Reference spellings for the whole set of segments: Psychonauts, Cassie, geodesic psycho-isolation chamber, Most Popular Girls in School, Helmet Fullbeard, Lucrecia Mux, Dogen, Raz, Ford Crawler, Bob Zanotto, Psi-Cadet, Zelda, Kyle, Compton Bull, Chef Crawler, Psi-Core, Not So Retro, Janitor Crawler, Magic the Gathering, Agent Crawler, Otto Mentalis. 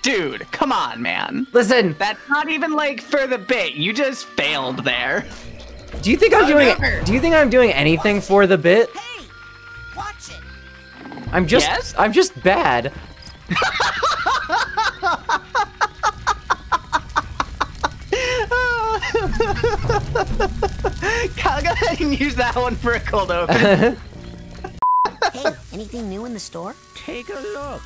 Dude, come on, man. Listen. That's not even like for the bit. You just failed there. Do you think I'm doing? Do you think I'm doing anything for the bit? Hey, watch it. I'm just. Yes? I'm just bad. Kyle, go ahead and use that one for a cold open. Hey, anything new in the store? Take a look.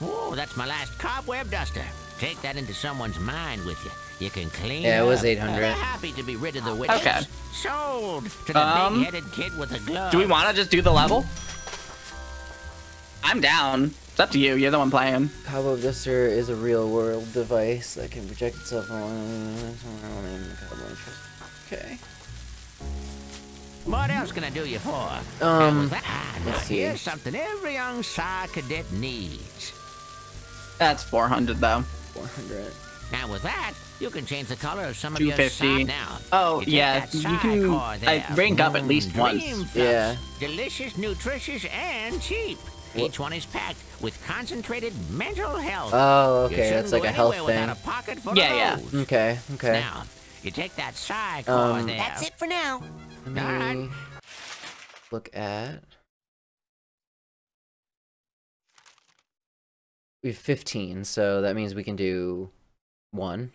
Whoa, that's my last cobweb duster. Take that into someone's mind with you. You can clean. Yeah, it was 800. Happy to be rid of the witches. Okay. Sold to the big-headed kid with a glove. Do we want to just do the level? I'm down. It's up to you. You're the one playing. Cobweb duster is a real-world device that can project itself on. Okay. What else can I do you for? Let's see. Here's something every young Psi-Cadet needs. That's 400 though. 400. Now with that, you can change the color of some of your Psi now. Oh yeah, you can. I rank up at least once. Yeah. Delicious, nutritious, and cheap. Each one is packed with concentrated mental health. Oh, okay, that's like a health thing. A pocket full of those. Okay, okay. Now, you take that Psi-Core there. That's it for now. All right. Look at. We have 15, so that means we can do one.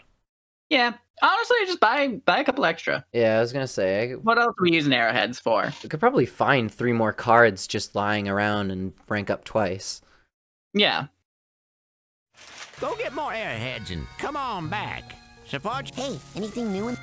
Yeah, honestly, just buy a couple extra. Yeah, I was gonna say. What else are we using arrowheads for? We could probably find 3 more cards just lying around and rank up twice. Yeah. Go get more arrowheads and come on back. Support. Hey, anything new?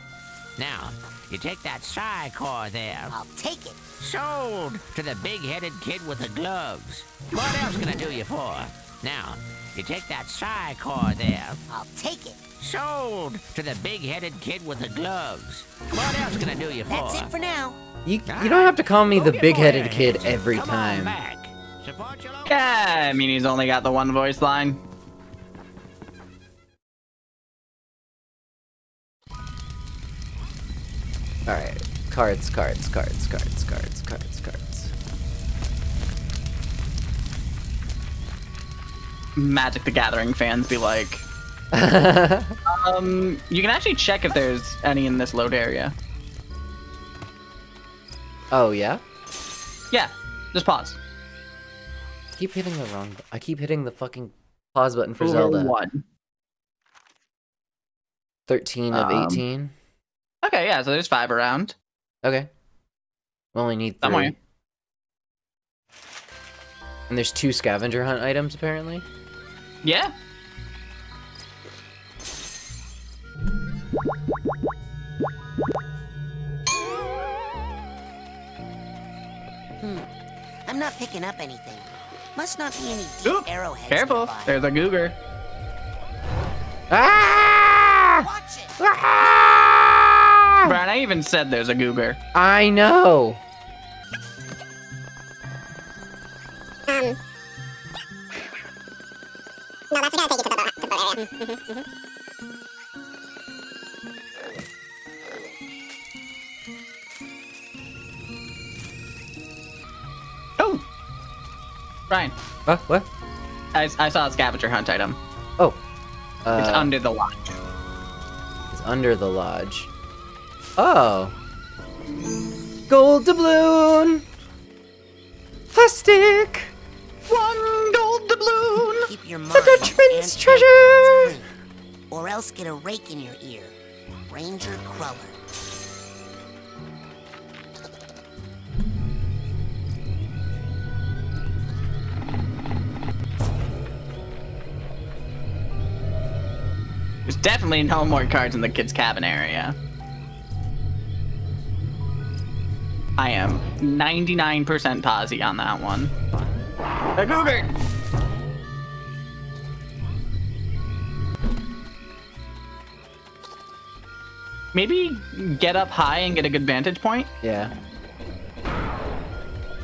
Now, you take that Psi-Core there. I'll take it. Sold to the big-headed kid with the gloves. What else can I do you for? Now, you take that Psi-Core there. I'll take it. Sold to the big-headed kid with the gloves. What else can I do you for? That's it for now. You don't have to call me the big-headed kid every time. Yeah, I mean, he's only got the one voice line. Alright, cards. Magic the Gathering fans be like. You can actually check if there's any in this load area. Oh, yeah? Yeah, just pause. I keep hitting the wrong button. I keep hitting the fucking pause button for Zelda. 13 of 18. Okay, yeah, so there's 5 around. Okay. We only need 3. Somewhere. And there's 2 scavenger hunt items, apparently? Yeah. I'm not picking up anything. Must not be any deep arrowheads. Careful, there's a Googer. Ah! Watch it! Ah! Brian, I even said there's a Googer. I know. No, that's gonna take you to the area. Oh, Brian. Huh? What? I saw a scavenger hunt item. Oh. It's under the lodge. It's under the lodge. Oh. Gold doubloon. Plastic. 1 gold doubloon. Keep your mind the Veteran's Treasure. Or else get a rake in your ear. Ranger Crawler. There's definitely no more cards in the kids' cabin area. I am 99% posse on that one. A Goober! Maybe get up high and get a good vantage point? Yeah.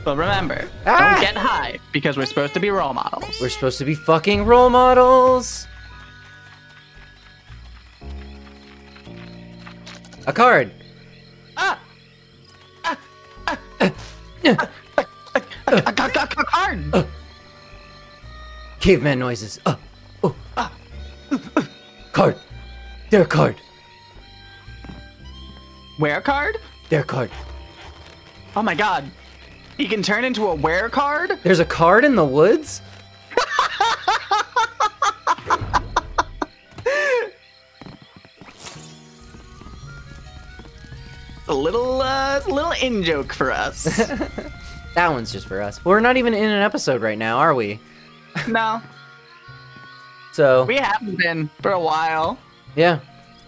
But remember, don't get high, because we're supposed to be role models. We're supposed to be fucking role models! A card! A card! Caveman noises. Their card. Wear card? Their card. Oh my god. He can turn into a wear card? There's a card in the woods? A little in-joke for us. That one's just for us. We're not even in an episode right now, are we? No. So we haven't been for a while. Yeah.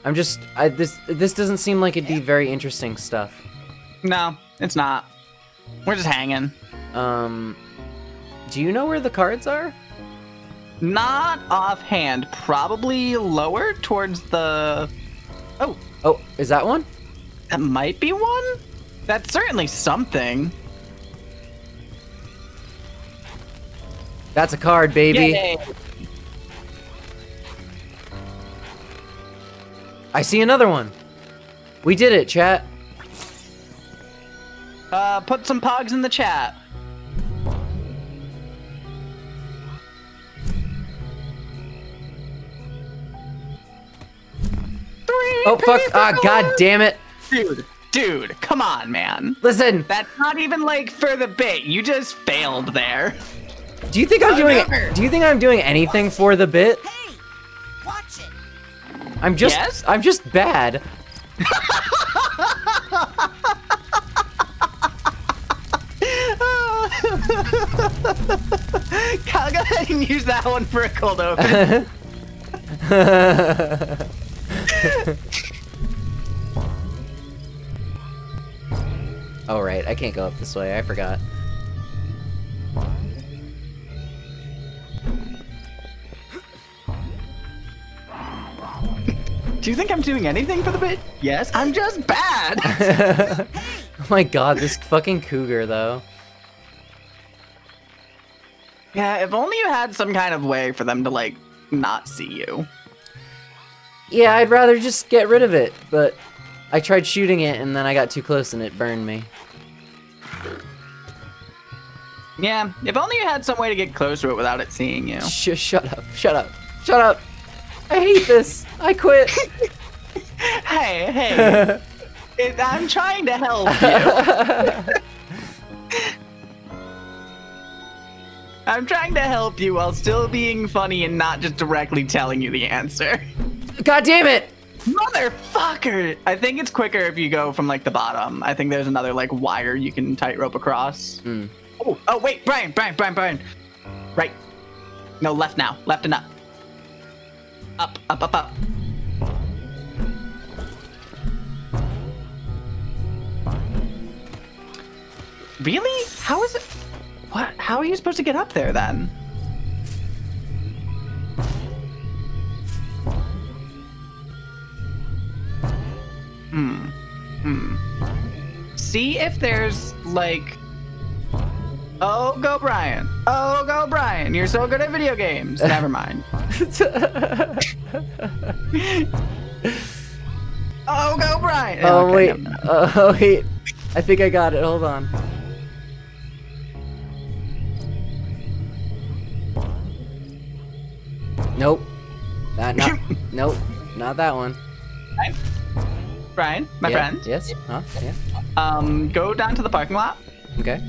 I'm just this doesn't seem like it'd be very interesting stuff. No, it's not. We're just hanging. Do you know where the cards are? Not offhand. Probably lower towards the... Oh. Oh, is that one? That might be one? That's certainly something. That's a card, baby. Yay. I see another one. We did it, chat. Put some pogs in the chat. Oh, fuck. Ah, god damn it. Dude, come on, man. Listen. That's not even like for the bit. You just failed there. Do you think I'm doing anything for the bit? Hey, watch it. I'm just bad. Kyle, go ahead and use that one for a cold open. Oh, right. I can't go up this way. I forgot. Do you think I'm doing anything for the bit? Yes, I'm just bad. Oh my god, this fucking cougar, though. Yeah, if only you had some kind of way for them to, like, not see you. Yeah, I'd rather just get rid of it, but I tried shooting it and then I got too close and it burned me. Yeah, if only you had some way to get close to it without it seeing you. Shut up. I hate this. I quit. Hey. I'm trying to help you. I'm trying to help you while still being funny and not just directly telling you the answer. God damn it! Motherfucker! I think it's quicker if you go from, like, the bottom. I think there's another, like, wire you can tightrope across. Mm. Oh, wait, Brian. Right. No, left now. Left and up. Up. Really? How is it? What? How are you supposed to get up there then? See if there's like... Oh, go Brian. Oh, go Brian. You're so good at video games. Never mind. Oh, go Brian. Oh, okay, wait. Wait. I think I got it. Hold on. Nope. Nope. Not that one. Brian, my friend. Yes. Huh? Yeah. Go down to the parking lot. Okay.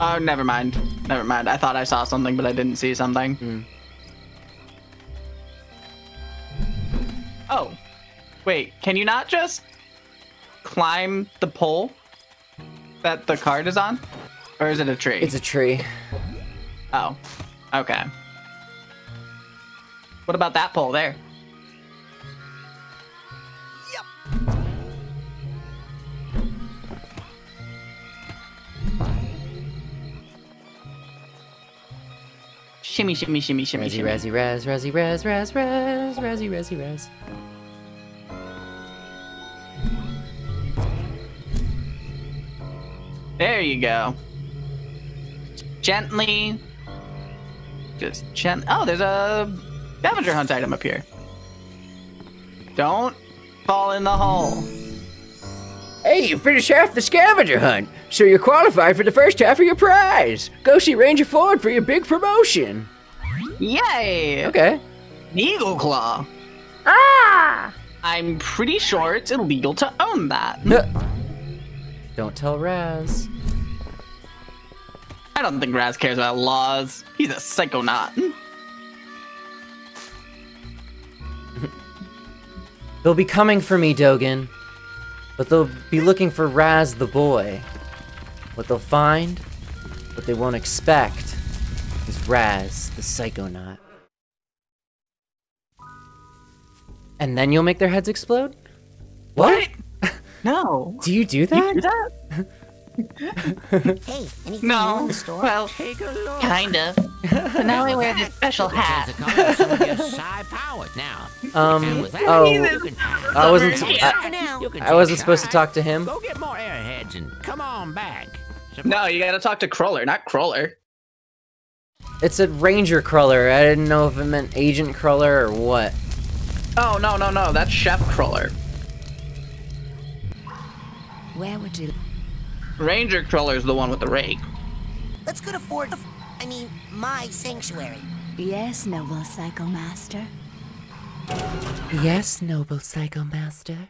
Oh, never mind. I thought I saw something, but I didn't see something. Mm. Oh, wait. Can you not just climb the pole that the card is on, or is it a tree? It's a tree. Oh, okay. What about that pole there? Yep. Shimmy, Razzy, shimmy. Razzy, Raz. There you go. Gently. Just gently. Oh, there's a Scavenger Hunt item up here. Don't fall in the hole. Hey, you finished half the scavenger hunt, so you're qualified for the first half of your prize. Go see Ranger Ford for your big promotion. Yay! Okay. Eagle Claw. Ah! I'm pretty sure it's illegal to own that. Don't tell Raz. I don't think Raz cares about laws. He's a psychonaut. They'll be coming for me, Dogen. But they'll be looking for Raz the boy. What they'll find, what they won't expect, is Raz the psychonaut. And then you'll make their heads explode? What? No. Do you do that? You do that? Hey, anything no. In the store? Well, kinda. But now I wear this special hat. I wasn't supposed to talk to him. Go get more airheads and come on back. No, you gotta talk to Crawler, not Crawler. It said Ranger Crawler. I didn't know if it meant Agent Crawler or what. Oh, no, no, no, that's Chef Crawler. Where would you... Ranger Crawler's the one with the rake. Let's go to Ford... I mean, my sanctuary. Yes, noble Psychomaster. Yes, noble Psychomaster.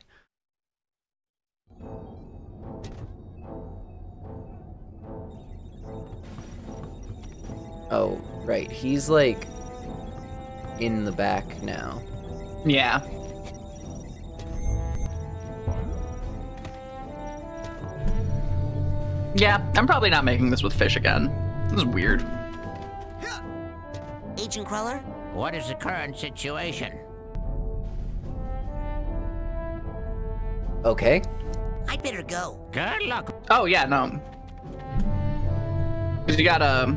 Oh, right, he's like... in the back now. Yeah. Yeah, I'm probably not making this with fish again. This is weird. Agent Crawler? What is the current situation? Okay. I'd better go. Good luck. Oh, yeah, no. Because you got a...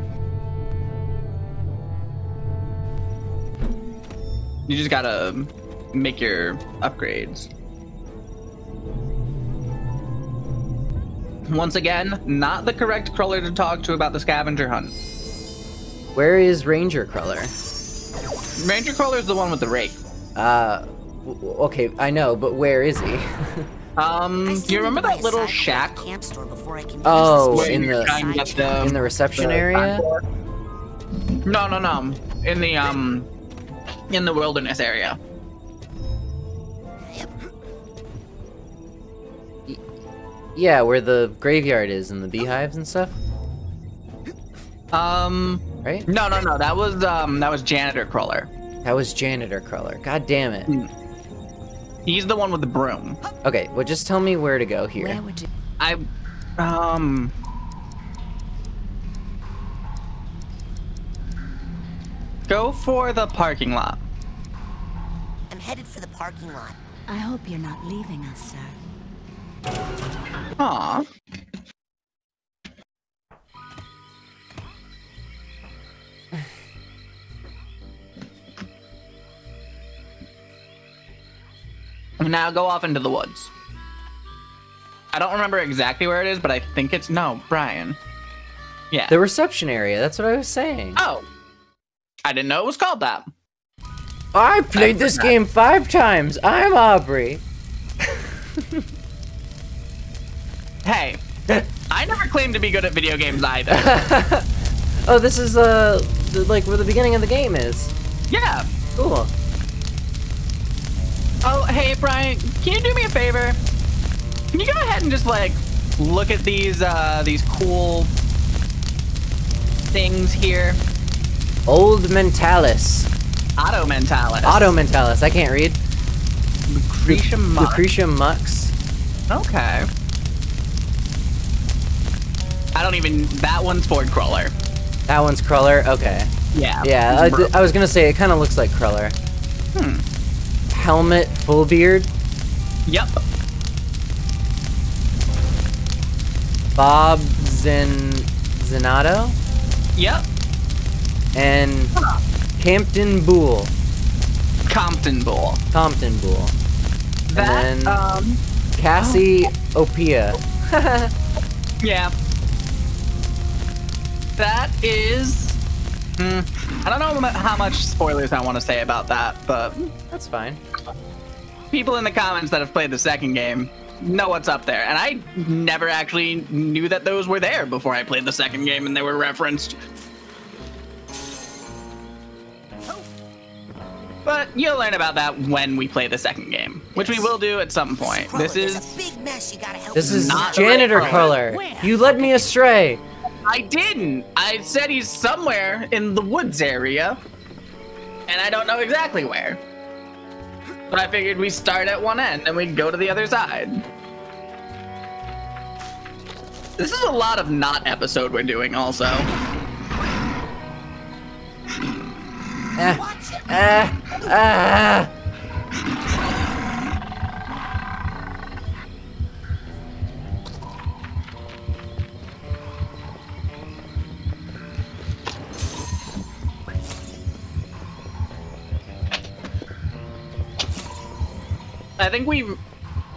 You just gotta make your upgrades. Once again, not the correct Crawler to talk to about the scavenger hunt. Where is Ranger Crawler? Ranger Crawler's the one with the rake. Okay, I know, but where is he? Do you remember that little shack? Camp store before I can oh, in the reception area? No, no, no. In the, in the wilderness area. Yeah, where the graveyard is and the beehives and stuff. Right? No, no, no. That was Janitor Crawler. That was Janitor Crawler. God damn it. He's the one with the broom. Okay, well, just tell me where to go here. Where would you... Go for the parking lot. I'm headed for the parking lot. I hope you're not leaving us, sir. Aw. Now go off into the woods. I don't remember exactly where it is, but I think it's... No, Brian. Yeah. The reception area. That's what I was saying. Oh. I didn't know it was called that. I played this game 5 times. I'm Aubrey. Hey, I never claimed to be good at video games either. Oh, this is like where the beginning of the game is. Yeah. Cool. Oh, hey Brian, can you do me a favor? Can you go ahead and just like look at these cool things here? Old Mentalis. Otto Mentalis. Otto Mentalis. I can't read. Lucrecia Mux. Lucrecia Mux. Okay. I don't even... That one's Ford Crawler. That one's Crawler? Okay. Yeah. Yeah, I was going to say, it kind of looks like Crawler. Hmm. Helmet Fullbeard. Yep. Bob Zanotto. Yep. And Compton Bull. Compton Bull. Compton Bull. That, and then Cassie Opia. Yeah. That is... I don't know how much spoilers I want to say about that, but... That's fine. People in the comments that have played the second game know what's up there, and I never actually knew that those were there before I played the second game and they were referenced. But you'll learn about that when we play the second game, which we will do at some point. Crawler, this is Janitor Crawler. You led me astray. I didn't. I said he's somewhere in the woods area, and I don't know exactly where. But I figured we start at one end and we go to the other side. This is a lot of not episode we're doing, also. I think we've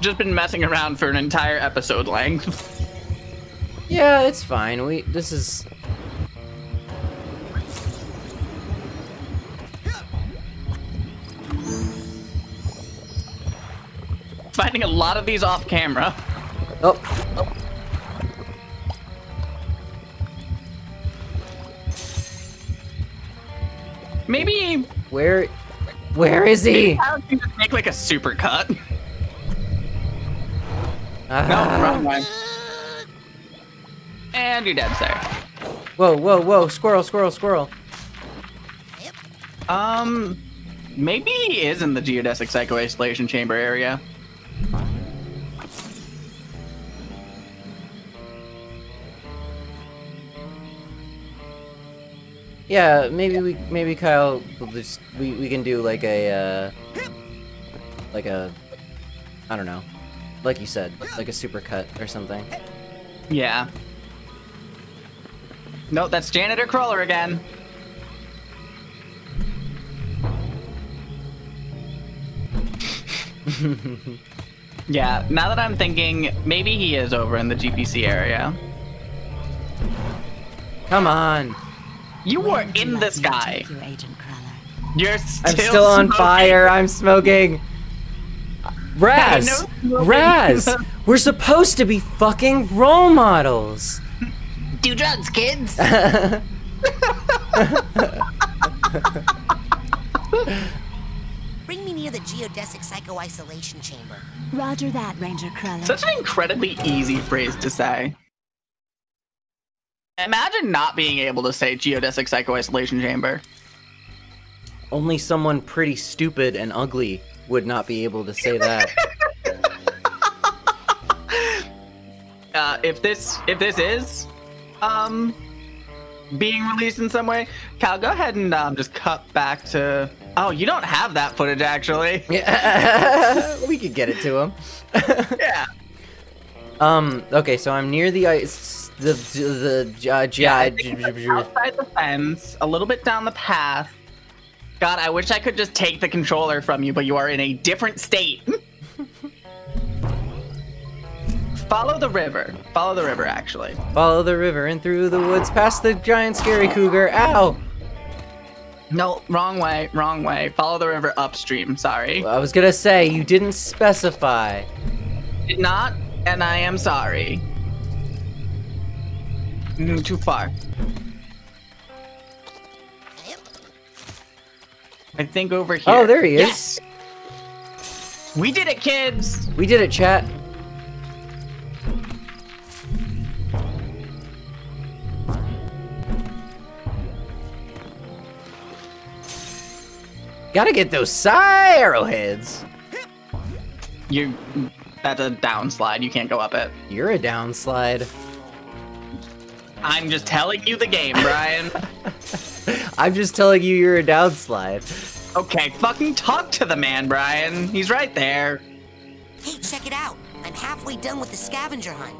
just been messing around for an entire episode length. Yeah, it's fine. Finding a lot of these off camera. Oh. Maybe. Where is he? How do you just make like a super cut? No, wrong one. And your dad's there. Whoa, whoa, whoa! Squirrel, squirrel, squirrel. Maybe he is in the geodesic psycho-isolation chamber area. Yeah, maybe Kyle, we can do like a, I don't know, like you said, like a super cut or something. Yeah. No, that's Janitor Crawler again. Yeah, now that I'm thinking, maybe he is over in the GPC area. Come on. You were in this guy. You're still on fire. I'm smoking. Raz! Raz! We're supposed to be fucking role models. Do drugs, kids. Bring me near the geodesic psycho-isolation chamber. Roger that, Ranger Crawler. Such an incredibly easy phrase to say. Imagine not being able to say geodesic psycho-isolation chamber. Only someone pretty stupid and ugly would not be able to say that. If this is being released in some way, Cal, go ahead and just cut back to. Oh, you don't have that footage actually. Yeah, we could get it to him. Yeah. Okay, so I'm near the ice. Outside the fence, a little bit down the path. God, I wish I could just take the controller from you, but you are in a different state. Follow the river. Follow the river, actually. Follow the river and through the woods, past the giant scary cougar. Ow! No, wrong way, wrong way. Follow the river upstream, sorry. Well, I was gonna say, you didn't specify. Did not, and I am sorry. Too far. I think over here. Oh, there he is. Yes! We did it, kids! We did it, chat. Gotta get those psi arrowheads. That's a downslide. You can't go up it. You're a downslide. I'm just telling you the game, Brian. I'm just telling you you're a downslide. Okay, fucking talk to the man, Brian. He's right there. Hey, check it out. I'm halfway done with the scavenger hunt.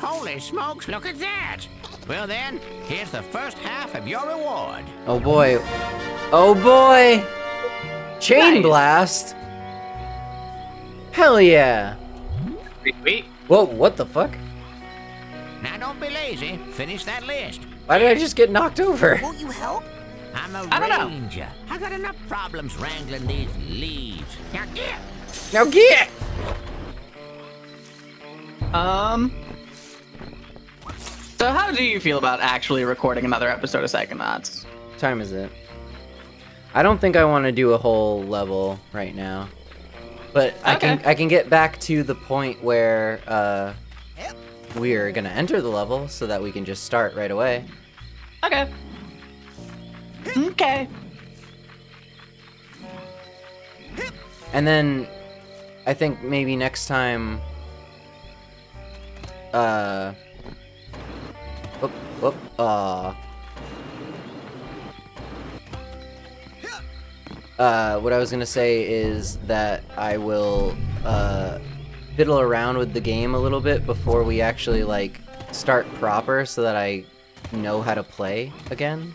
Holy smokes, look at that. Well then, here's the first half of your reward. Oh boy. Oh boy. Chain nice. Blast! Hell yeah! Sweet. Whoa, what the fuck? Now don't be lazy. Finish that list. Why did I just get knocked over? Won't you help? I'm a ranger. I got enough problems wrangling these leaves. Now get! Now get! So how do you feel about actually recording another episode of Psychonauts? What time is it? I don't think I want to do a whole level right now, but okay. I can get back to the point where we're gonna enter the level so that we can just start right away. Okay. Okay. And then I think maybe next time. What I was gonna say is that I will fiddle around with the game a little bit before we actually like start proper, so that I know how to play again.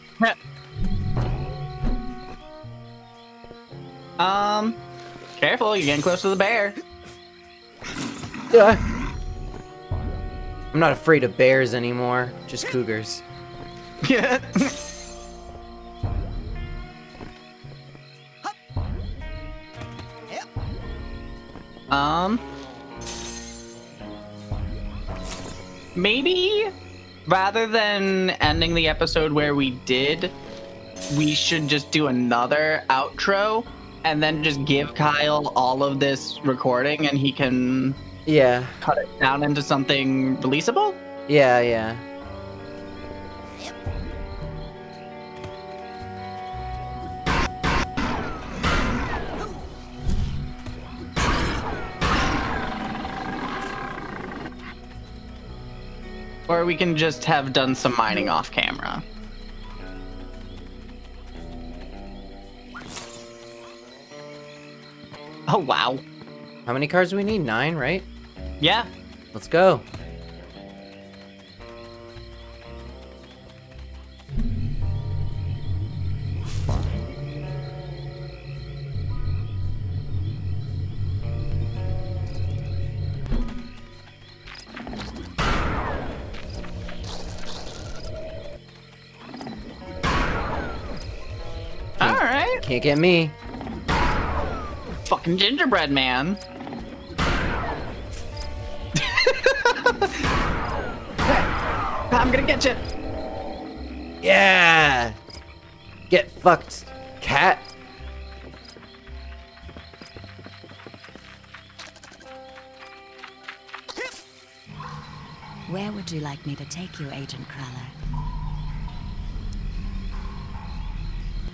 Careful, you're getting close to the bear. I'm not afraid of bears anymore, just cougars. Yeah. Maybe rather than ending the episode where we did, we should just do another outro and then just give Kyle all of this recording and he can cut it down into something releasable. Yeah, yeah. Or we can just have done some mining off camera. Oh, wow. How many cards do we need? 9, right? Yeah. Let's go. Can't get me. Fucking gingerbread man. I'm gonna get you. Yeah. Get fucked, cat. Where would you like me to take you, Agent Crawler?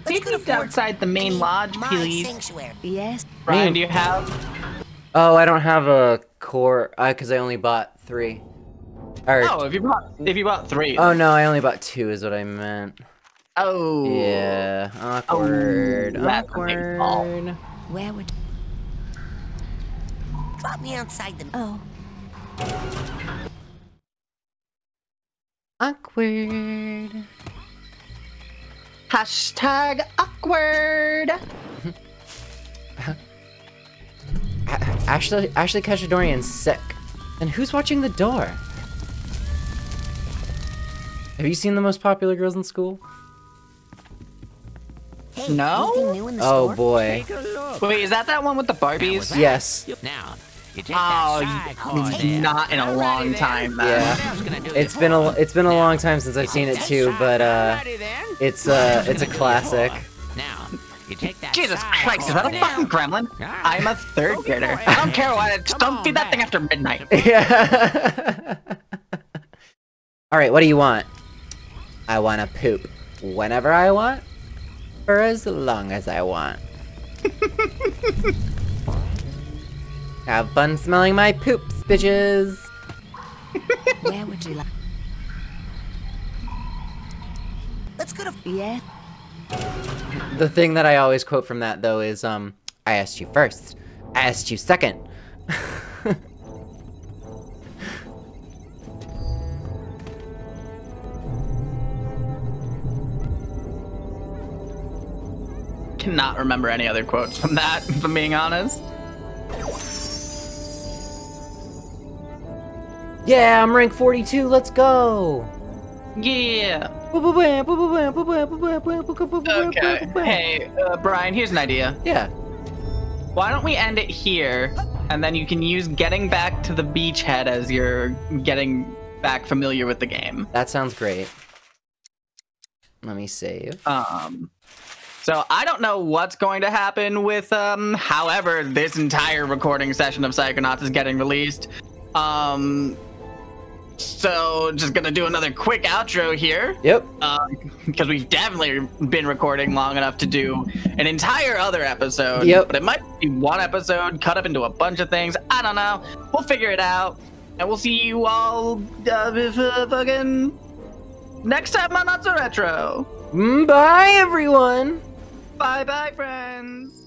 Take me outside the main lodge, please. Yes. Brian, do you have? Oh, I don't have a core, because I only bought 3. Or, oh, if you bought 3. Oh no, I only bought 2 is what I meant. Oh. Yeah. Awkward. Oh, awkward. Where would? Drop me outside the. Oh. Awkward. Hashtag awkward. Ashley Cachadorian's sick. And who's watching the door? Have you seen The Most Popular Girls in School? Hey, no? New in the store? Boy. Wait, is that one with the Barbies? Yes. Now, not in a long time. Though. Yeah, it's been a long time since I've seen it too, but it's a classic. Now, you take that. Jesus Christ, is that a fucking gremlin? I'm a 3rd grader. I don't care why. Just don't feed that thing after midnight. Yeah. All right, what do you want? I want to poop whenever I want, for as long as I want. Have fun smelling my poops, bitches! Where would you like? Let's go to. Yeah. The thing that I always quote from that, though, is, I asked you first. I asked you second. Cannot remember any other quotes from that, if I'm being honest. Yeah, I'm rank 42, let's go! Yeah! Okay, hey, Brian, here's an idea. Yeah. Why don't we end it here, and then you can use getting back to the beachhead as you're getting back familiar with the game. That sounds great. Let me save. So I don't know what's going to happen with, however, this entire recording session of Psychonauts is getting released. So just gonna do another quick outro here. Yep. Because we've definitely been recording long enough to do an entire other episode. Yep. But it might be one episode cut up into a bunch of things. I don't know. We'll figure it out. And we'll see you all fucking next time on Not So Retro. Bye, everyone. Bye-bye, friends.